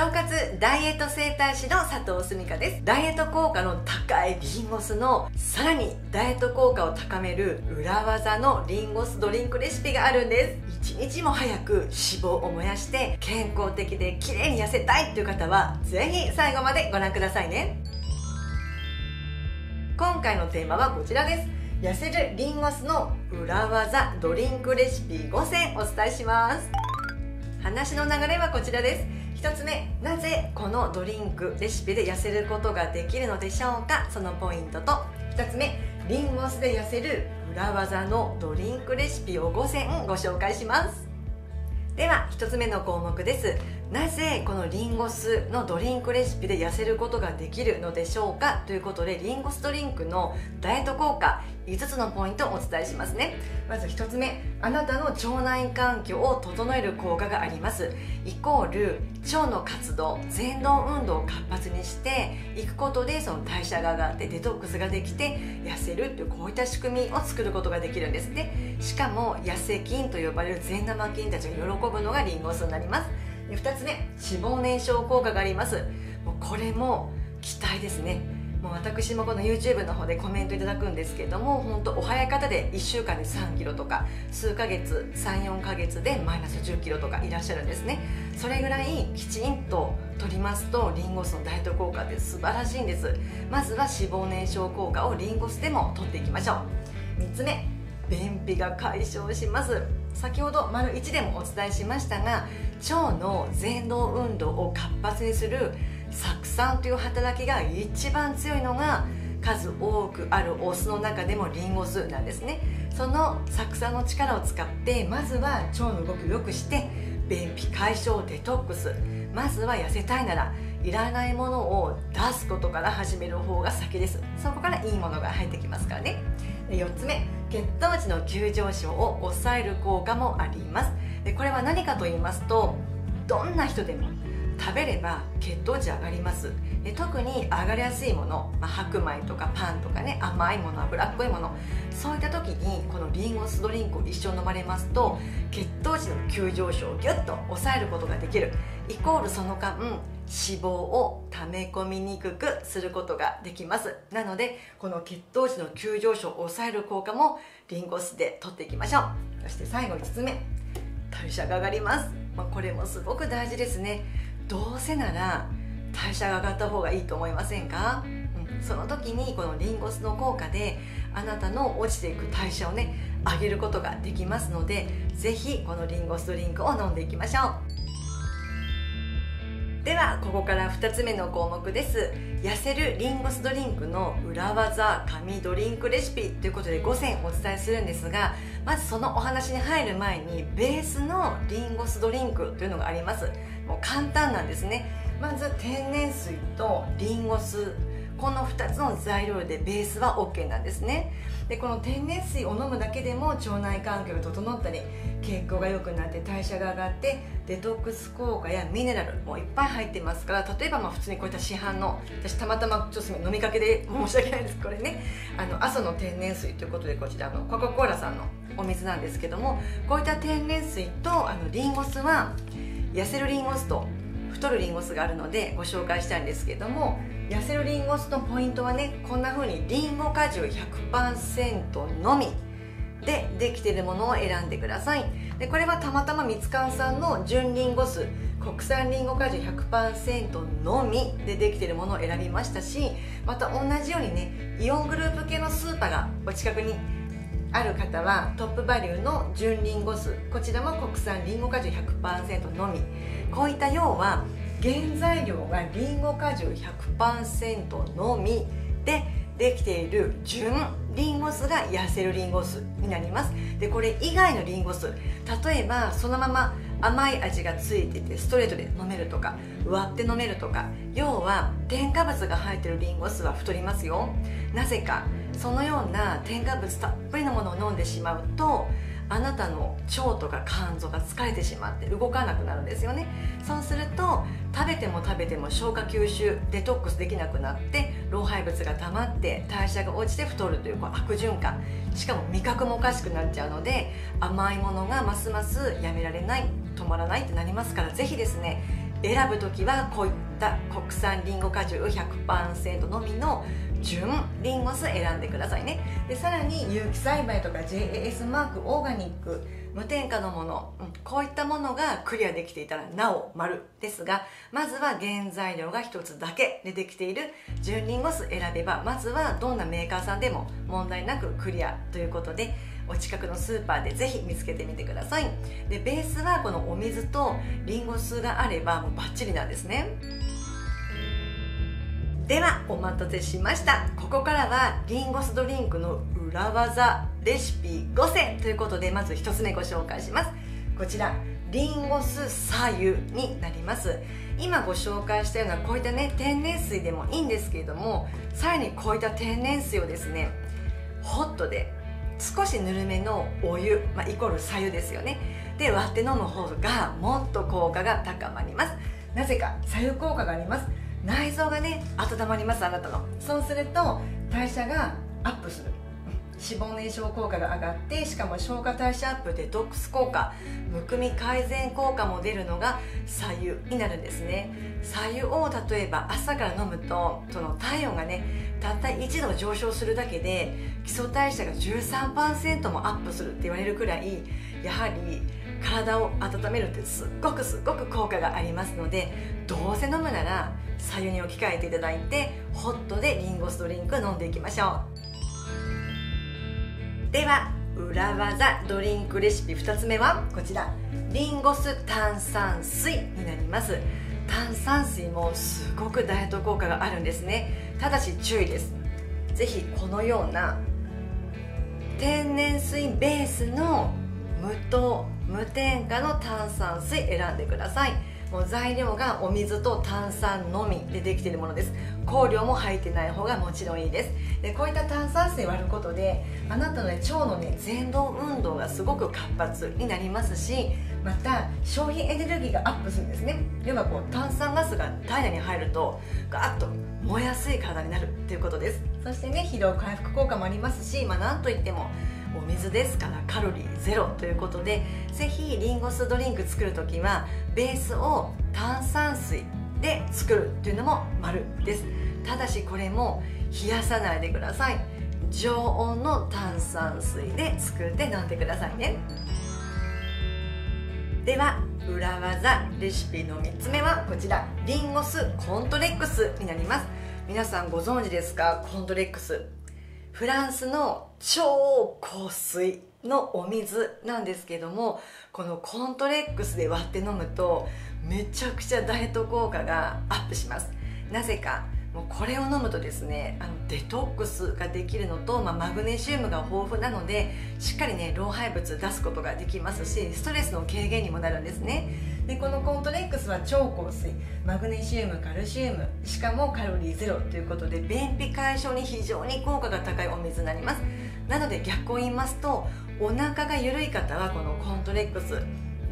腸活ダイエット整体師の佐藤純香です。ダイエット効果の高いリンゴ酢のさらにダイエット効果を高める裏技のリンゴ酢ドリンクレシピがあるんです。1日も早く脂肪を燃やして健康的で綺麗に痩せたいという方は是非最後までご覧くださいね。今回のテーマはこちらです。痩せるリンゴ酢の裏技ドリンクレシピ5選お伝えします。話の流れはこちらです。1つ目、なぜこのドリンクレシピで痩せることができるのでしょうか、そのポイントと、2つ目、リンゴ酢で痩せる裏技のドリンクレシピを5選ご紹介します。では1つ目の項目です。なぜこのリンゴ酢のドリンクレシピで痩せることができるのでしょうかということで、リンゴ酢ドリンクのダイエット効果5つのポイントをお伝えしますね。まず1つ目、あなたの腸内環境を整える効果があります。イコール腸の活動、前動運動を活発にしていくことで、その代謝が上がってデトックスができて痩せるという、こういった仕組みを作ることができるんですね。しかも痩せ菌と呼ばれる善玉菌たちが喜ぶのがリンゴ酢になります。2つ目、脂肪燃焼効果があります。もうこれも期待ですね。もう私もこの YouTube の方でコメントいただくんですけれども、本当お早い方で1週間で3キロとか、数ヶ月 3,4 ヶ月でマイナス10キロとかいらっしゃるんですね。それぐらいきちんと取りますとリンゴ酢のダイエット効果って素晴らしいんです。まずは脂肪燃焼効果をリンゴ酢でも取っていきましょう。3つ目、便秘が解消します。先ほど丸1でもお伝えしましたが、腸の前動運動を活発にする酢酸という働きが一番強いのが数多くあるお酢の中でもリンゴ酢なんですね。その酢酸の力を使って、まずは腸の動きを良くして便秘解消、デトックス、まずは痩せたいならいらないものを出すことから始める方が先です。そこからいいものが入ってきますからね。4つ目、血糖値の急上昇を抑える効果もあります。これは何かと言いますと、どんな人でも食べれば血糖値上がります。特に上がりやすいもの、白米とかパンとかね、甘いもの、脂っこいもの、そういった時にこのリンゴ酢ドリンクを一生飲まれますと、血糖値の急上昇をギュッと抑えることができる。イコールその間脂肪を溜め込みにくくすることができます。なのでこの血糖値の急上昇を抑える効果もリンゴ酢でとっていきましょう。そして最後5つ目、代謝が上がります。これもすごく大事ですね。どうせなら代謝が上がった方がいいと思いませんか？その時にこのリンゴ酢の効果であなたの落ちていく代謝をね、上げることができますので、是非このリンゴ酢ドリンクを飲んでいきましょう。ではここから2つ目の項目です。痩せるリンゴ酢ドリンクの裏技神ドリンクレシピということで5選お伝えするんですが、まずそのお話に入る前にベースのリンゴ酢ドリンクというのがあります。もう簡単なんですね。まず天然水とリンゴ酢、この2つの材料でベースは OK なんですね。でこの天然水を飲むだけでも腸内環境が整ったり、血行が良くなって代謝が上がって、デトックス効果やミネラルもいっぱい入ってますから、例えば普通にこういった市販の、私たまたまちょっと飲みかけで申し訳ないです、これね、阿蘇の天然水ということで、こちらコカ・コーラさんのお水なんですけども、こういった天然水とリンゴ酢は痩せるリンゴ酢と太るリンゴ酢があるのでご紹介したいんですけども、痩せるリンゴ酢のポイントはね、こんな風にリンゴ果汁 100% のみでできているものを選んでください。でこれはたまたまミツカンさんの純リンゴ酢、国産リンゴ果汁 100% のみでできているものを選びましたし、また同じようにね、イオングループ系のスーパーがお近くにある方はトップバリューの純リンゴ酢、こちらも国産リンゴ果汁 100% のみ、こういった要は原材料がリンゴ果汁 100% のみでできている純リンゴ酢が痩せるリンゴ酢になります。でこれ以外のリンゴ酢、例えばそのまま甘い味がついててストレートで飲めるとか、割って飲めるとか、要は添加物が入ってるリンゴ酢は太りますよ。なぜかそのような添加物たっぷりのものを飲んでしまうと、あなたの腸とか肝臓が疲れてしまって動かなくなるんですよね。そうすると食べても食べても消化吸収デトックスできなくなって、老廃物が溜まって代謝が落ちて太るという、こう悪循環、しかも味覚もおかしくなっちゃうので、甘いものがますますやめられない、止まらないってなりますから、是非ですね、選ぶ時はこういった国産りんご果汁 100% のみの純リンゴ酢選んでくださいね。でさらに有機栽培とか JAS マーク、オーガニック、無添加のもの、こういったものがクリアできていたらなお丸ですが、まずは原材料が1つだけでできている純リンゴ酢選べば、まずはどんなメーカーさんでも問題なくクリアということで、お近くのスーパーでぜひ見つけてみてください。でベースはこのお水とリンゴ酢があればもうバッチリなんですね。ではお待たせしました。ここからはリンゴ酢ドリンクの裏技レシピ5選ということで、まず1つ目ご紹介します。こちらリンゴ酢白湯になります。今ご紹介したようなこういったね天然水でもいいんですけれども、さらにこういった天然水をですねホットで少しぬるめのお湯、イコール白湯ですよね。で割って飲む方がもっと効果が高まります。なぜか白湯効果があります。内臓がね温まります、あなたの。そうすると代謝がアップする、脂肪燃焼効果が上がって、しかも消化代謝アップ、デトックス効果、むくみ改善効果も出るのが白湯になるんですね。白湯を例えば朝から飲むと、その体温がねたった1度上昇するだけで基礎代謝が 13% もアップするって言われるくらい、やはり体を温めるってすっごく効果がありますので、どうせ飲むなら白湯に置き換えていただいて、ホットでリンゴ酢ドリンク飲んでいきましょう。では裏技ドリンクレシピ2つ目はこちら、リンゴ酢炭酸水になります。炭酸水もすごくダイエット効果があるんですね。ただし注意です。ぜひこのような天然水ベースの無糖無添加の炭酸水選んでください。もう材料がお水と炭酸のみでできているものです。香料も入ってない方がもちろんいいです。でこういった炭酸水を割ることで、あなたの、腸の蠕動運動がすごく活発になりますし、また消費エネルギーがアップするんですね。要はこう炭酸ガスが体内に入るとガーッと燃えやすい体になるということです。そしてね疲労回復効果もありますし、なんといってもお水ですからカロリーゼロということで、ぜひリンゴ酢ドリンク作るときはベースを炭酸水で作るというのも丸です。ただしこれも冷やさないでください。常温の炭酸水で作って飲んでくださいね。では裏技レシピの3つ目はこちら、リンゴ酢コントレックスになります。皆さんご存知ですか？コントレックス、フランスの超硬水のお水なんですけども、このコントレックスで割って飲むとめちゃくちゃダイエット効果がアップします。なぜかもうこれを飲むとですね、デトックスができるのと、マグネシウムが豊富なのでしっかりね老廃物出すことができますし、ストレスの軽減にもなるんですね。でこのコントレックスは超硬水、マグネシウム、カルシウム、しかもカロリーゼロということで便秘解消に非常に効果が高いお水になります。なので逆を言いますと、お腹が緩い方はこのコントレックス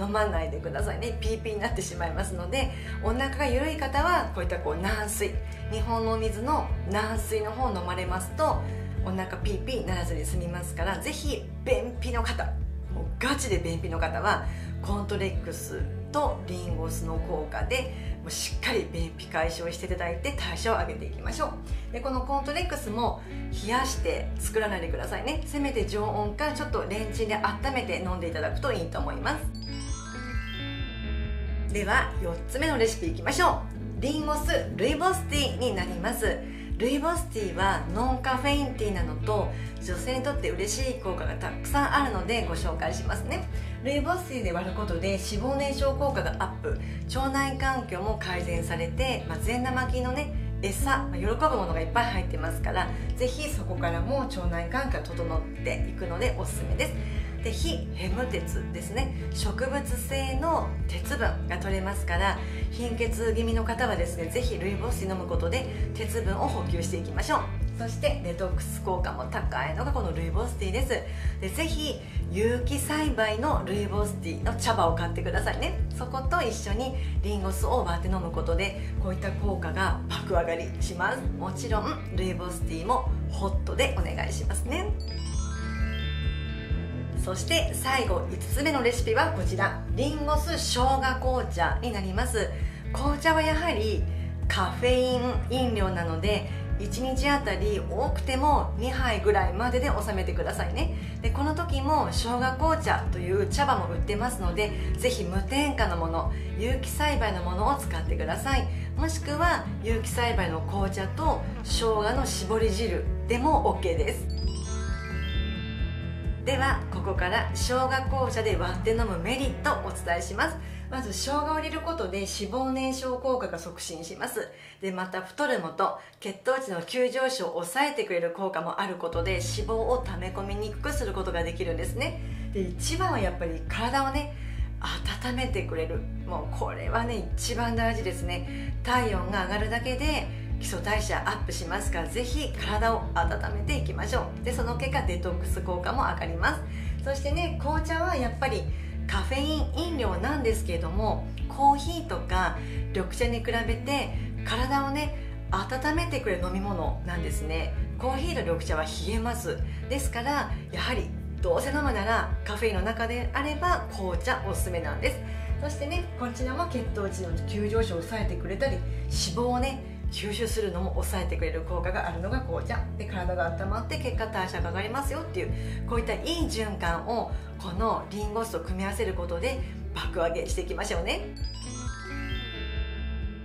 飲まないでくださいね。ピーピーになってしまいますので、お腹が緩い方はこういった軟水、日本のお水の軟水の方を飲まれますとお腹ピーピーならずに済みますから、ぜひ便秘の方、もうガチで便秘の方はコントレックスとリンゴ酢の効果でもうしっかり便秘解消していただいて代謝を上げていきましょう。でこのコントレックスも冷やして作らないでくださいね。せめて常温かちょっとレンチンで温めて飲んでいただくといいと思います。では4つ目のレシピいきましょう。リンゴ酢ルイボスティーになります。ルイボスティーはノンカフェインティーなのと、女性にとって嬉しい効果がたくさんあるのでご紹介しますね。ルイボスティーで割ることで脂肪燃焼効果がアップ、腸内環境も改善されて、善玉菌の餌、喜ぶものがいっぱい入ってますから、ぜひそこからも腸内環境が整っていくのでおすすめです。で非ヘム鉄ですね、植物性の鉄分が取れますから、貧血気味の方はですね、ぜひルイボスティー飲むことで鉄分を補給していきましょう。そしてデトックス効果も高いのがこのルイボスティーです。でぜひ有機栽培のルイボスティーの茶葉を買ってくださいね。そこと一緒にリンゴ酢を割って飲むことでこういった効果が爆上がりします。もちろんルイボスティーもホットでお願いしますね。そして最後5つ目のレシピはこちら、リンゴ酢生姜紅茶になります。紅茶はやはりカフェイン飲料なので1日あたり多くても2杯ぐらいまでで収めてくださいね。でこの時も生姜紅茶という茶葉も売ってますので、ぜひ無添加のもの、有機栽培のものを使ってください。もしくは有機栽培の紅茶と生姜の搾り汁でも OK です。ではここから生姜紅茶で割って飲むメリットをお伝えします。まず生姜を入れることで脂肪燃焼効果が促進します。でまた太るのと血糖値の急上昇を抑えてくれる効果もあることで脂肪を溜め込みにくくすることができるんですね。で一番はやっぱり体をね温めてくれる、もうこれはね一番大事ですね。体温が上がるだけで基礎代謝アップしますから、ぜひ体を温めていきましょう。でその結果デトックス効果も上がります。そしてね、紅茶はやっぱりカフェイン飲料なんですけれども、コーヒーとか緑茶に比べて体をね温めてくれる飲み物なんですね。コーヒーと緑茶は冷えます。ですからやはりどうせ飲むならカフェインの中であれば紅茶おすすめなんです。そしてね、こちらも血糖値の急上昇を抑えてくれたり、脂肪をね吸収するのも抑えてくれる効果があるのが紅茶で、体が温まって結果代謝が上がりますよっていう、こういったいい循環をこのリンゴ酢と組み合わせることで爆上げしていきましょうね。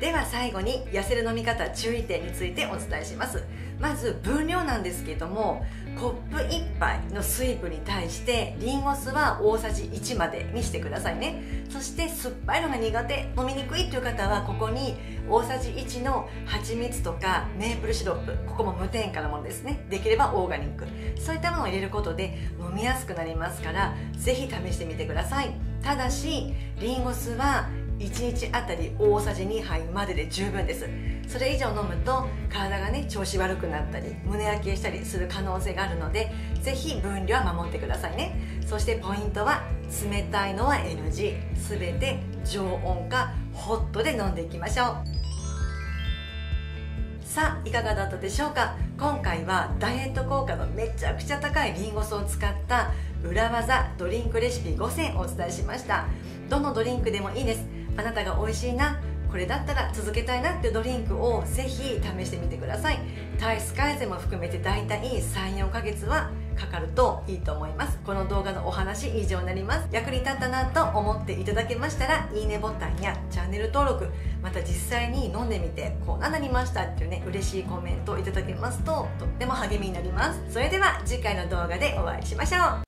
では最後に痩せる飲み方注意点についてお伝えします。まず分量なんですけれども、コップ1杯の水分に対してリンゴ酢は大さじ1までにしてくださいね。そして酸っぱいのが苦手、飲みにくいという方はここに大さじ1の蜂蜜とかメープルシロップ、ここも無添加のものですね。できればオーガニック、そういったものを入れることで飲みやすくなりますからぜひ試してみてください。ただしリンゴ酢は1日あたり大さじ2杯までで十分です。それ以上飲むと体がね調子悪くなったり胸焼けしたりする可能性があるので、ぜひ分量は守ってくださいね。そしてポイントは冷たいのは NG、 全て常温かホットで飲んでいきましょう。さあいかがだったでしょうか。今回はダイエット効果のめちゃくちゃ高いリンゴ酢を使った裏技ドリンクレシピ5選をお伝えしました。どのドリンクでもいいです。あなたが美味しいな、これだったら続けたいなっていうドリンクをぜひ試してみてください。体質改善も含めてだいたい 3,4 ヶ月はかかるといいと思います。この動画のお話以上になります。役に立ったなと思っていただけましたら、いいねボタンやチャンネル登録、また実際に飲んでみてこうなりましたっていうね嬉しいコメントをいただけますととっても励みになります。それでは次回の動画でお会いしましょう。